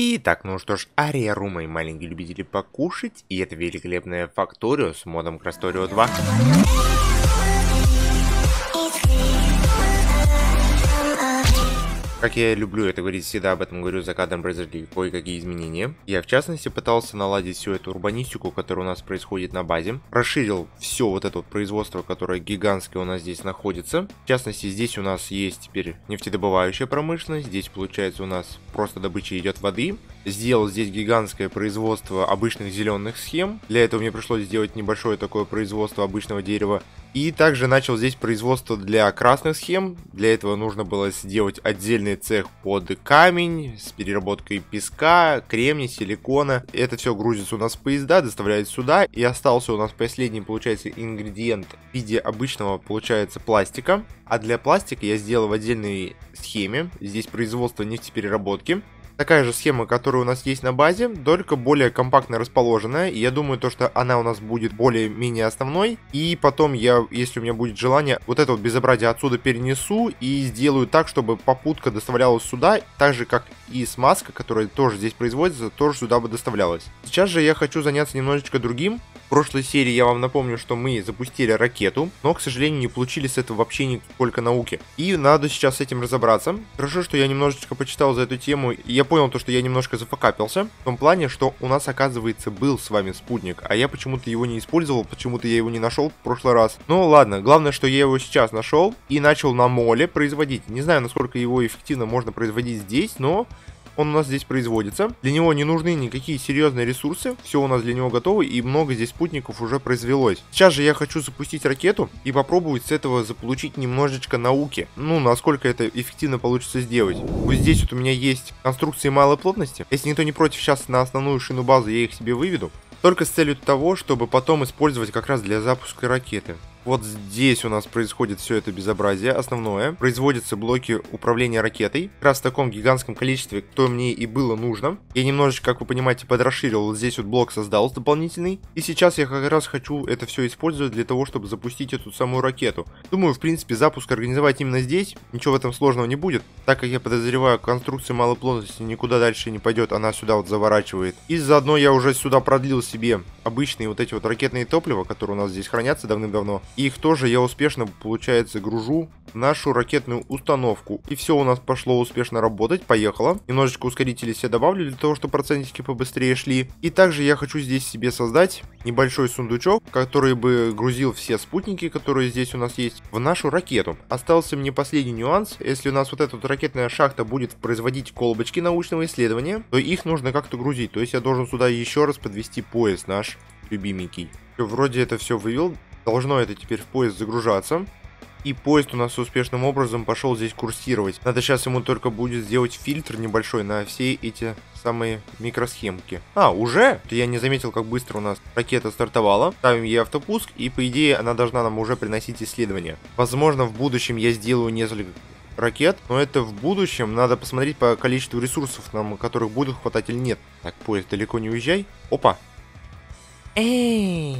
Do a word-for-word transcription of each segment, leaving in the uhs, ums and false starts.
Итак, ну что ж, Ария Ру, мои маленькие любители покушать, и это великолепная Факторио с модом Красторио два. Как я люблю это говорить, всегда об этом говорю, за кадром произошли кое-какие изменения. Я, в частности, пытался наладить всю эту урбанистику, которая у нас происходит на базе. Расширил все вот это вот производство, которое гигантское у нас здесь находится. В частности, здесь у нас есть теперь нефтедобывающая промышленность. Здесь, получается, у нас просто добыча идет воды. Сделал здесь гигантское производство обычных зеленых схем. Для этого мне пришлось сделать небольшое такое производство обычного дерева. И также начал здесь производство для красных схем. Для этого нужно было сделать отдельный цех под камень с переработкой песка, кремния, силикона. Это все грузится у нас в поезда, доставляется сюда. И остался у нас последний, получается, ингредиент в виде обычного, получается, пластика. А для пластика я сделал в отдельной схеме. Здесь производство нефтепереработки. Такая же схема, которая у нас есть на базе, только более компактно расположенная. И я думаю, то, что она у нас будет более-менее основной. И потом я, если у меня будет желание, вот это вот безобразие отсюда перенесу и сделаю так, чтобы попутка доставлялась сюда. Так же, как и смазка, которая тоже здесь производится, тоже сюда бы доставлялась. Сейчас же я хочу заняться немножечко другим. В прошлой серии я вам напомню, что мы запустили ракету, но, к сожалению, не получили с этого вообще никакой науки. И надо сейчас с этим разобраться. Хорошо, что я немножечко почитал за эту тему, и я понял то, что я немножко зафакапился. В том плане, что у нас, оказывается, был с вами спутник, а я почему-то его не использовал, почему-то я его не нашел в прошлый раз. Ну ладно, главное, что я его сейчас нашел и начал на моле производить. Не знаю, насколько его эффективно можно производить здесь, но... он у нас здесь производится. Для него не нужны никакие серьезные ресурсы. Все у нас для него готово, и много здесь спутников уже произвелось. Сейчас же я хочу запустить ракету и попробовать с этого заполучить немножечко науки. Ну, насколько это эффективно получится сделать. Вот здесь вот у меня есть конструкции малой плотности. Если никто не против, сейчас на основную шину базы я их себе выведу. Только с целью того, чтобы потом использовать как раз для запуска ракеты. Вот здесь у нас происходит все это безобразие основное. Производятся блоки управления ракетой. Как раз в таком гигантском количестве, что мне и было нужно. Я немножечко, как вы понимаете, подрасширил. Вот здесь вот блок создал дополнительный. И сейчас я как раз хочу это все использовать для того, чтобы запустить эту самую ракету. Думаю, в принципе, запуск организовать именно здесь. Ничего в этом сложного не будет. Так как я подозреваю, конструкция малой плотности никуда дальше не пойдет. Она сюда вот заворачивает. И заодно я уже сюда продлил себе обычные вот эти вот ракетные топлива, которые у нас здесь хранятся давным-давно. Их тоже я успешно, получается, гружу в нашу ракетную установку. И все у нас пошло успешно работать, поехало. Немножечко ускорителей себе добавлю, для того, чтобы процентики побыстрее шли. И также я хочу здесь себе создать небольшой сундучок, который бы грузил все спутники, которые здесь у нас есть, в нашу ракету. Остался мне последний нюанс. Если у нас вот эта вот ракетная шахта будет производить колбочки научного исследования, то их нужно как-то грузить. То есть я должен сюда еще раз подвести поезд наш любименький. Вроде это все вывел. Должно это теперь в поезд загружаться. И поезд у нас успешным образом пошел здесь курсировать. Надо сейчас ему только будет сделать фильтр небольшой на все эти самые микросхемки. А, уже? Я не заметил, как быстро у нас ракета стартовала. Ставим ей автопуск, и по идее она должна нам уже приносить исследования. Возможно, в будущем я сделаю несколько ракет, но это в будущем. Надо посмотреть по количеству ресурсов, нам которых будет хватать или нет. Так, поезд, далеко не уезжай. Опа. Эй!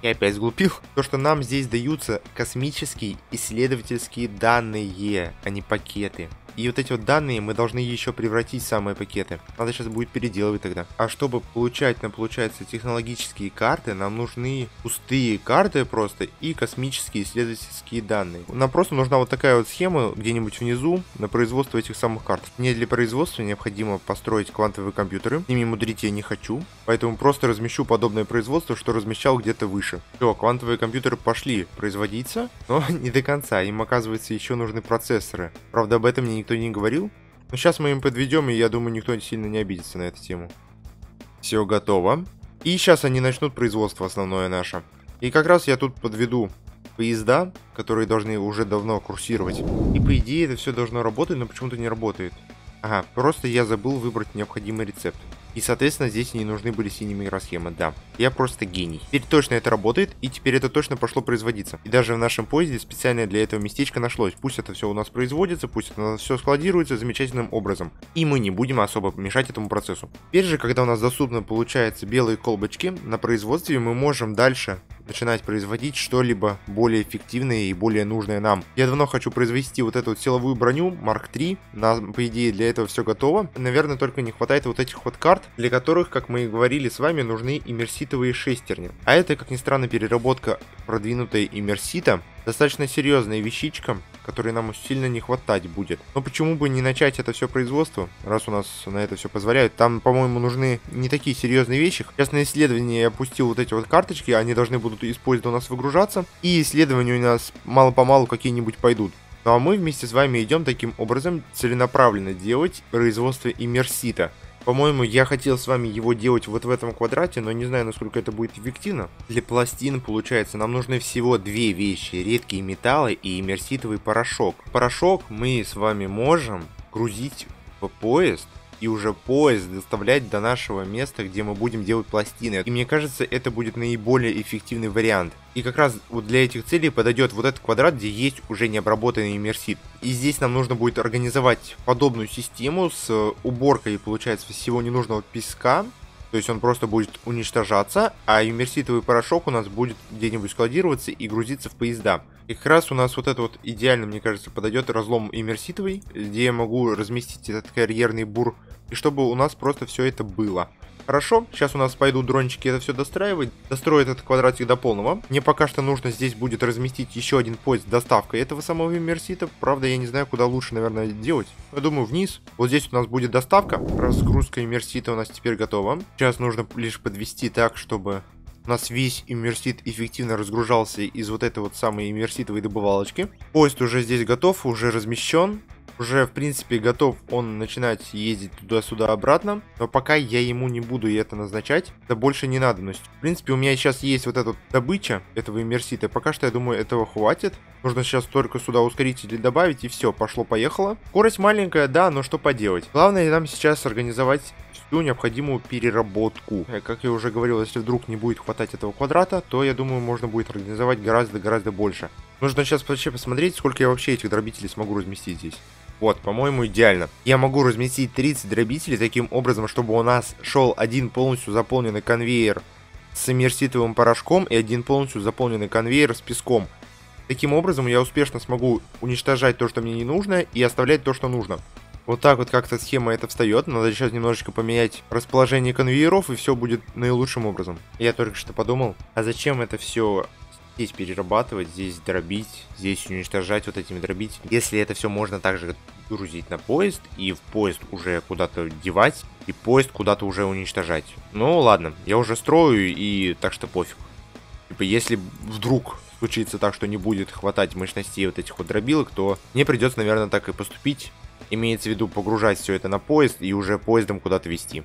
Я опять сглупил. То, что нам здесь даются космические исследовательские данные, а не пакеты. И вот эти вот данные мы должны еще превратить в самые пакеты. Надо сейчас будет переделывать тогда. А чтобы получать, нам получается, технологические карты, нам нужны пустые карты просто и космические исследовательские данные. Нам просто нужна вот такая вот схема где-нибудь внизу на производство этих самых карт. Мне для производства необходимо построить квантовые компьютеры. С ними мудрить я не хочу. Поэтому просто размещу подобное производство, что размещал где-то выше. Все, квантовые компьютеры пошли производиться, но не до конца. Им, оказывается, еще нужны процессоры. Правда, об этом мне не никто не говорил. Но сейчас мы им подведем, и я думаю, никто сильно не обидится на эту тему. Все готово. И сейчас они начнут производство основное наше. И как раз я тут подведу поезда, которые должны уже давно курсировать. И по идее это все должно работать, но почему-то не работает. Ага, просто я забыл выбрать необходимый рецепт. И, соответственно, здесь не нужны были синие микросхемы, да. Я просто гений. Теперь точно это работает, и теперь это точно пошло производиться. И даже в нашем поезде специально для этого местечко нашлось. Пусть это все у нас производится, пусть это у нас все складируется замечательным образом. И мы не будем особо мешать этому процессу. Теперь же, когда у нас доступно, получается, белые колбочки на производстве, мы можем дальше начинать производить что-либо более эффективное и более нужное нам. Я давно хочу произвести вот эту вот силовую броню Марк три. Нам, по идее, для этого все готово. Наверное, только не хватает вот этих вот карт, для которых, как мы и говорили с вами, нужны иммерситовые шестерни. А это, как ни странно, переработка продвинутой иммерсита. Достаточно серьезная вещичка, которой нам сильно не хватать будет. Но почему бы не начать это все производство, раз у нас на это все позволяют. Там, по-моему, нужны не такие серьезные вещи. Сейчас на исследование я опустил вот эти вот карточки, они должны будут из поезда у нас выгружаться. И исследования у нас мало-помалу какие-нибудь пойдут. Ну а мы вместе с вами идем таким образом целенаправленно делать производство иммерсита. По-моему, я хотел с вами его делать вот в этом квадрате, но не знаю, насколько это будет эффективно. Для пластин, получается, нам нужны всего две вещи. Редкие металлы и иммерситовый порошок. Порошок мы с вами можем грузить в поезд. И уже поезд доставлять до нашего места, где мы будем делать пластины. И мне кажется, это будет наиболее эффективный вариант. И как раз вот для этих целей подойдет вот этот квадрат, где есть уже необработанный иммерсит. И здесь нам нужно будет организовать подобную систему с уборкой, получается, всего ненужного песка. То есть он просто будет уничтожаться, а иммерситовый порошок у нас будет где-нибудь складироваться и грузиться в поезда. И как раз у нас вот это вот идеально, мне кажется, подойдет разлом иммерситовый, где я могу разместить этот карьерный бур, и чтобы у нас просто все это было. Хорошо, сейчас у нас пойдут дрончики это все достраивать. Достроят этот квадратик до полного. Мне пока что нужно здесь будет разместить еще один поезд с доставкой этого самого иммерсита. Правда, я не знаю, куда лучше, наверное, делать. Я думаю, вниз. Вот здесь у нас будет доставка. Разгрузка иммерсита у нас теперь готова. Сейчас нужно лишь подвести так, чтобы у нас весь иммерсит эффективно разгружался из вот этой вот самой иммерситовой добывалочки. Поезд уже здесь готов, уже размещен. Уже, в принципе, готов он начинать ездить туда-сюда обратно. Но пока я ему не буду это назначать. Это больше не надобность. В принципе, у меня сейчас есть вот эта добыча этого иммерсита. Пока что, я думаю, этого хватит. Нужно сейчас только сюда ускоритель добавить, и все, пошло-поехало. Скорость маленькая, да, но что поделать. Главное нам сейчас организовать всю необходимую переработку. Как я уже говорил, если вдруг не будет хватать этого квадрата, то, я думаю, можно будет организовать гораздо-гораздо больше. Нужно сейчас вообще посмотреть, сколько я вообще этих дробителей смогу разместить здесь. Вот, по-моему, идеально. Я могу разместить тридцать дробителей таким образом, чтобы у нас шел один полностью заполненный конвейер с иммерситовым порошком и один полностью заполненный конвейер с песком. Таким образом я успешно смогу уничтожать то, что мне не нужно, и оставлять то, что нужно. Вот так вот как-то схема это встает. Надо сейчас немножечко поменять расположение конвейеров, и все будет наилучшим образом. Я только что подумал, а зачем это все здесь перерабатывать, здесь дробить, здесь уничтожать вот этими дробителями, если это все можно также грузить на поезд и в поезд уже куда-то девать, и поезд куда-то уже уничтожать. Ну ладно, я уже строю, и так что пофиг. Типа, если вдруг случится так, что не будет хватать мощностей вот этих вот дробилок, то мне придется, наверное, так и поступить. Имеется в виду погружать все это на поезд и уже поездом куда-то везти.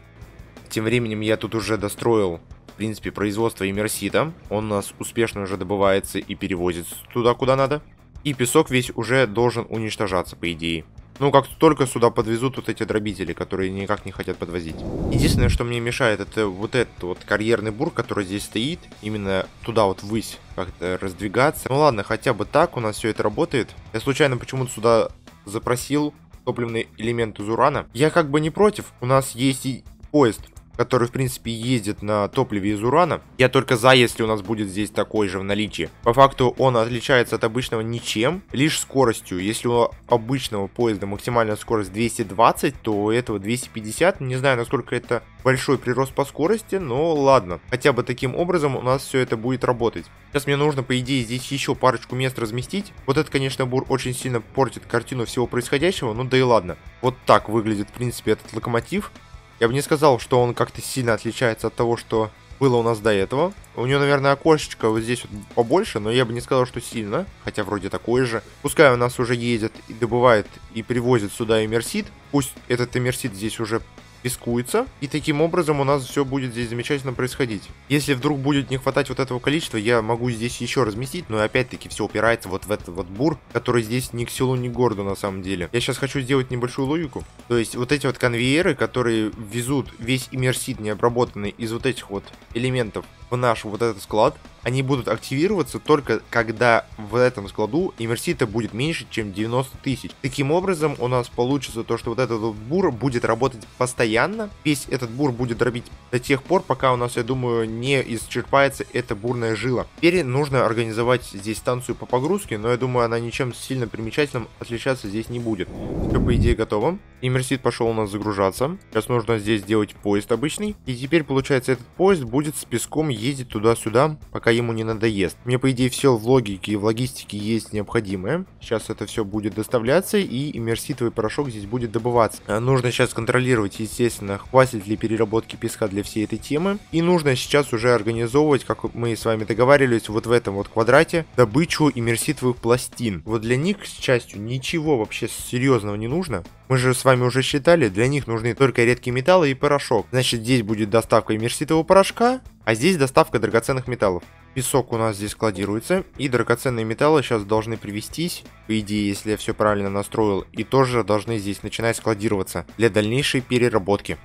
Тем временем я тут уже достроил, в принципе, производство иммерсита. Он у нас успешно уже добывается и перевозится туда, куда надо. И песок весь уже должен уничтожаться, по идее. Ну, как только сюда подвезут вот эти дробители, которые никак не хотят подвозить. Единственное, что мне мешает, это вот этот вот карьерный бур, который здесь стоит. Именно туда вот ввысь как-то раздвигаться. Ну ладно, хотя бы так у нас все это работает. Я случайно почему-то сюда запросил топливный элемент из урана. Я как бы не против. У нас есть и поезд, который, в принципе, ездит на топливе из урана. Я только за, если у нас будет здесь такой же в наличии. По факту он отличается от обычного ничем, лишь скоростью. Если у обычного поезда максимальная скорость двести двадцать, то у этого двести пятьдесят. Не знаю, насколько это большой прирост по скорости, но ладно. Хотя бы таким образом у нас все это будет работать. Сейчас мне нужно, по идее, здесь еще парочку мест разместить. Вот это, конечно, бур очень сильно портит картину всего происходящего, ну да и ладно. Вот так выглядит, в принципе, этот локомотив. Я бы не сказал, что он как-то сильно отличается от того, что было у нас до этого. У него, наверное, окошечко вот здесь вот побольше, но я бы не сказал, что сильно. Хотя вроде такое же. Пускай у нас уже едет и добывает, и привозит сюда иммерсит. Пусть этот иммерсит здесь уже пескуется. И таким образом у нас все будет здесь замечательно происходить. Если вдруг будет не хватать вот этого количества, я могу здесь еще разместить. Но опять-таки все упирается вот в этот вот бур, который здесь ни к селу, ни к городу на самом деле. Я сейчас хочу сделать небольшую логику. То есть вот эти вот конвейеры, которые везут весь иммерсит необработанный из вот этих вот элементов в наш вот этот склад, они будут активироваться только когда в этом складу иммерсита будет меньше, чем девяносто тысяч. Таким образом у нас получится то, что вот этот вот бур будет работать постоянно. Весь этот бур будет дробить до тех пор, пока у нас, я думаю, не исчерпается эта бурная жила. Теперь нужно организовать здесь станцию по погрузке, но я думаю, она ничем сильно примечательным отличаться здесь не будет. Все, по идее, готово. Иммерсит пошел у нас загружаться. Сейчас нужно здесь сделать поезд обычный. И теперь, получается, этот поезд будет с песком ездить туда-сюда, пока ему не надоест. Мне, по идее, все в логике и в логистике есть необходимое. Сейчас это все будет доставляться, и иммерситовый порошок здесь будет добываться. Нужно сейчас контролировать, естественно, хватит ли переработки песка для всей этой темы. И нужно сейчас уже организовывать, как мы с вами договаривались, вот в этом вот квадрате, добычу иммерситовых пластин. Вот для них, к счастью, ничего вообще серьезного не нужно. Мы же с вами уже считали, для них нужны только редкие металлы и порошок. Значит, здесь будет доставка иммерситового порошка, а здесь доставка драгоценных металлов. Песок у нас здесь складируется, и драгоценные металлы сейчас должны привестись, по идее, если я все правильно настроил, и тоже должны здесь начинать складироваться для дальнейшей переработки.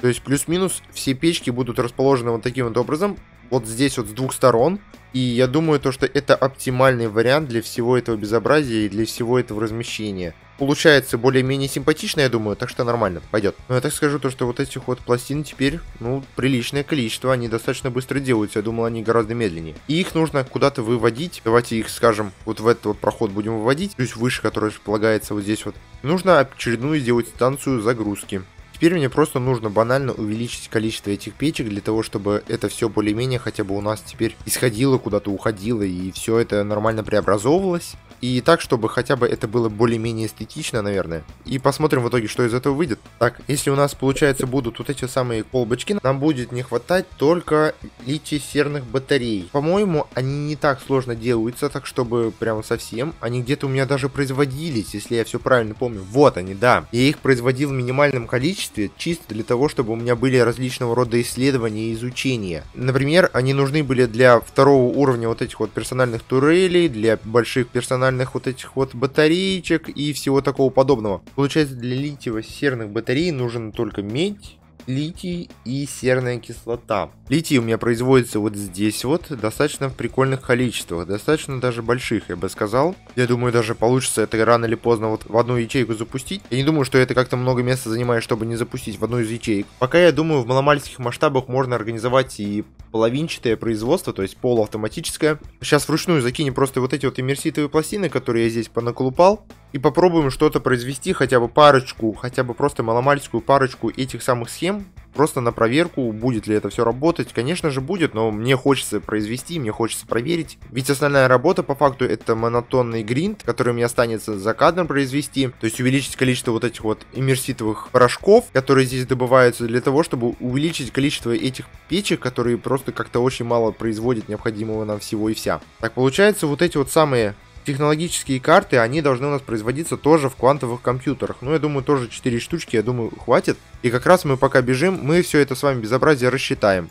То есть плюс-минус все печки будут расположены вот таким вот образом, вот здесь вот с двух сторон. И я думаю, то, что это оптимальный вариант для всего этого безобразия и для всего этого размещения. Получается более-менее симпатично, я думаю, так что нормально, пойдет. Но я так скажу, то, что вот этих вот пластин теперь, ну, приличное количество, они достаточно быстро делаются, я думал, они гораздо медленнее. И их нужно куда-то выводить, давайте их, скажем, вот в этот вот проход будем выводить, плюс выше, который располагается вот здесь вот. Нужно очередную сделать станцию загрузки. Теперь мне просто нужно банально увеличить количество этих печек для того, чтобы это все более-менее хотя бы у нас теперь исходило, куда-то уходило и все это нормально преобразовывалось. И так, чтобы хотя бы это было более-менее эстетично, наверное. И посмотрим в итоге, что из этого выйдет. Так, если у нас, получается, будут вот эти самые колбочки, нам будет не хватать только литий-серных батарей. По-моему, они не так сложно делаются, так чтобы прямо совсем. Они где-то у меня даже производились, если я все правильно помню. Вот они, да. Я их производил в минимальном количестве, чисто для того, чтобы у меня были различного рода исследования и изучения. Например, они нужны были для второго уровня вот этих вот персональных турелей, для больших персональных вот этих вот батареечек и всего такого подобного. Получается, для литиево-серных батарей нужен только медь, литий и серная кислота. Литий у меня производится вот здесь вот, достаточно в прикольных количествах, достаточно даже больших, я бы сказал. Я думаю, даже получится это рано или поздно вот в одну ячейку запустить. Я не думаю, что это как-то много места занимает, чтобы не запустить в одну из ячеек. Пока, я думаю, в маломальских масштабах можно организовать и половинчатое производство, то есть полуавтоматическое. Сейчас вручную закинем просто вот эти вот иммерситовые пластины, которые я здесь понаколупал, и попробуем что-то произвести, хотя бы парочку, хотя бы просто маломальскую парочку этих самых схем, просто на проверку, будет ли это все работать. Конечно же будет, но мне хочется произвести, мне хочется проверить. Ведь основная работа по факту это монотонный гринд, который мне останется за кадром произвести. То есть увеличить количество вот этих вот иммерситовых порошков, которые здесь добываются, для того, чтобы увеличить количество этих печек, которые просто как-то очень мало производят необходимого нам всего и вся. Так, получается, вот эти вот самые технологические карты, они должны у нас производиться тоже в квантовых компьютерах. Ну, я думаю, тоже четыре штучки, я думаю, хватит. И как раз мы пока бежим, мы все это с вами безобразие рассчитаем.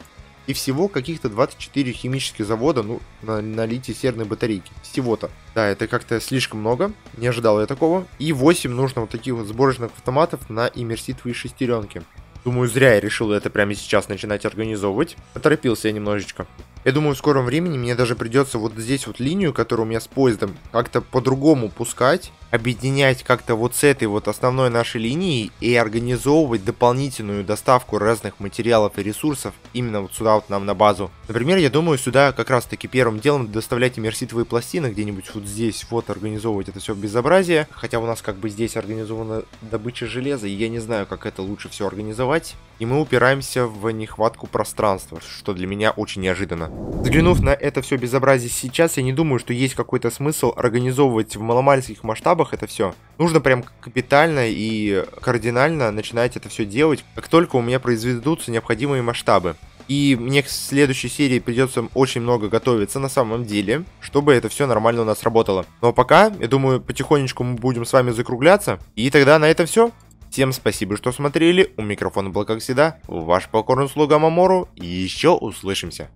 И всего каких-то двадцать четыре химических завода, ну, на, на литий-серной батарейке. Всего-то. Да, это как-то слишком много, не ожидал я такого. И восемь нужно вот таких вот сборочных автоматов на иммерситовые шестеренки. Думаю, зря я решил это прямо сейчас начинать организовывать. Поторопился я немножечко. Я думаю, в скором времени мне даже придется вот здесь вот линию, которая у меня с поездом, как-то по-другому пускать, объединять как-то вот с этой вот основной нашей линией и организовывать дополнительную доставку разных материалов и ресурсов именно вот сюда вот нам на базу. Например, я думаю, сюда как раз-таки первым делом доставлять иммерситовые пластины, где-нибудь вот здесь вот организовывать это все безобразие. Хотя у нас как бы здесь организована добыча железа, и я не знаю, как это лучше все организовать. И мы упираемся в нехватку пространства, что для меня очень неожиданно. Взглянув на это все безобразие сейчас, я не думаю, что есть какой-то смысл организовывать в маломальских масштабах это все. Нужно прям капитально и кардинально начинать это все делать, как только у меня произведутся необходимые масштабы. И мне к следующей серии придется очень много готовиться на самом деле, чтобы это все нормально у нас работало. Но пока, я думаю, потихонечку мы будем с вами закругляться. И тогда на этом все. Всем спасибо, что смотрели, у микрофона был, как всегда, ваш покорный слуга Мамору, и еще услышимся.